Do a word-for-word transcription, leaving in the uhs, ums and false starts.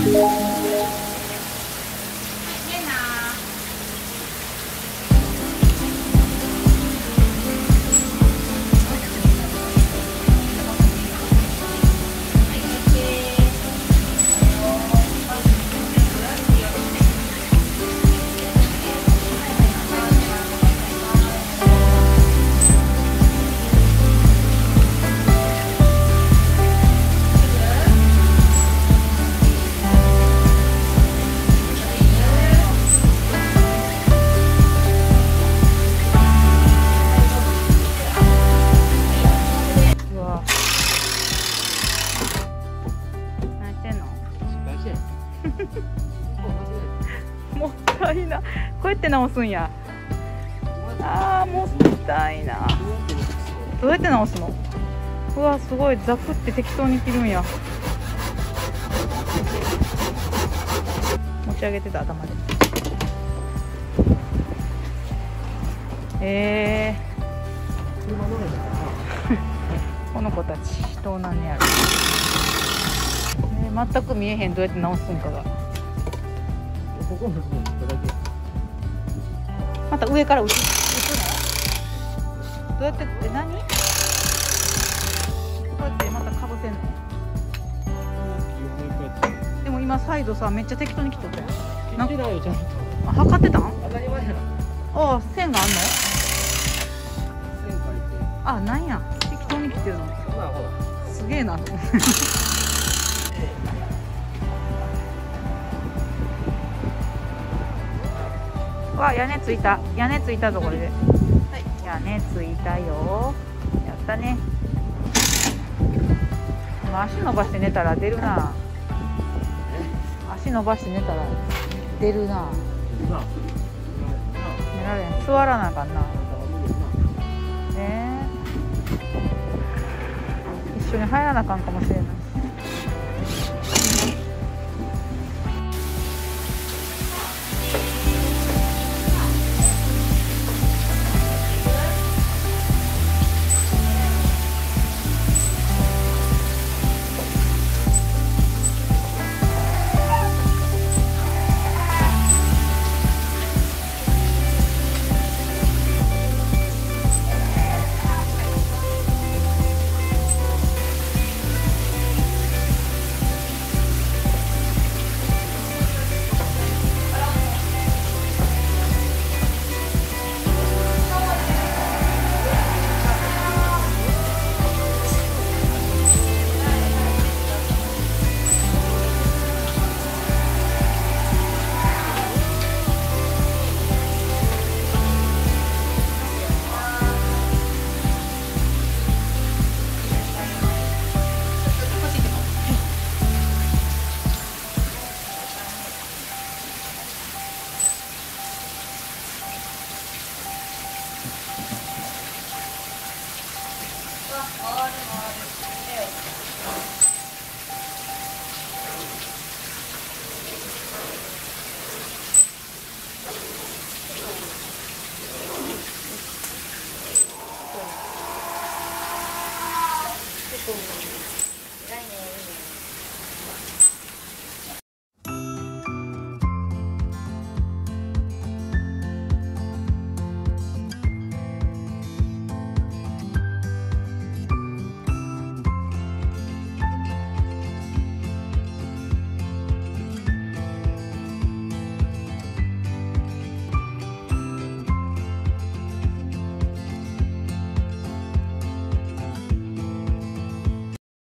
もったいな、こうやって直すんや。あー、もったいな。どうやって直すの？うわ、すごい、ザクって適当に切るんや。持ち上げてた、頭で。えー、この子たちどうなんねやろ。えー、全く見えへん、どうやって直すんかが。また上から打つの？どうやってって何？こうやってまたかぶせんの？でも今サイドさ、めっちゃ適当に切っとったよ。なんか測ってたん？当たり前や。ああ、線があんの？あ、なんや、適当に切ってるの。すげえな。わ、屋根ついた、屋根ついたぞ、これで、はい、屋根ついたよ、やったね。でも足伸ばして寝たら出るな。足伸ばして寝たら出るな。寝られん、座らなあかんな。ねえ、一緒に入らなあかんかもしれない。